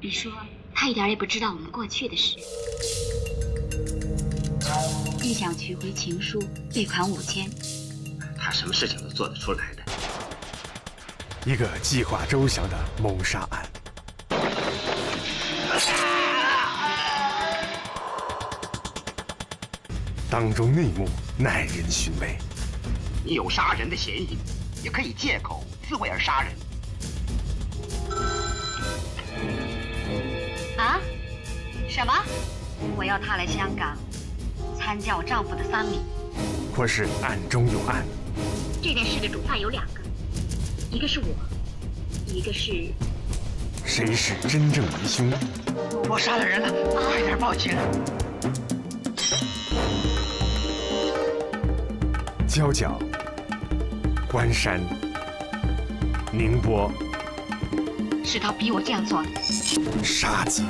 你说他一点也不知道我们过去的事。你想取回情书，备款5000。他什么事情都做得出来的。一个计划周详的谋杀案。 当中内幕耐人寻味，你有杀人的嫌疑，也可以借口自卫而杀人。啊？什么？我要他来香港参加我丈夫的丧礼。或是暗中有暗。这件事的主犯有2个，一个是我，一个是……谁是真正疑凶？我杀了人了，快点报警！ 交角、关山、宁波，是他逼我这样做的。杀机。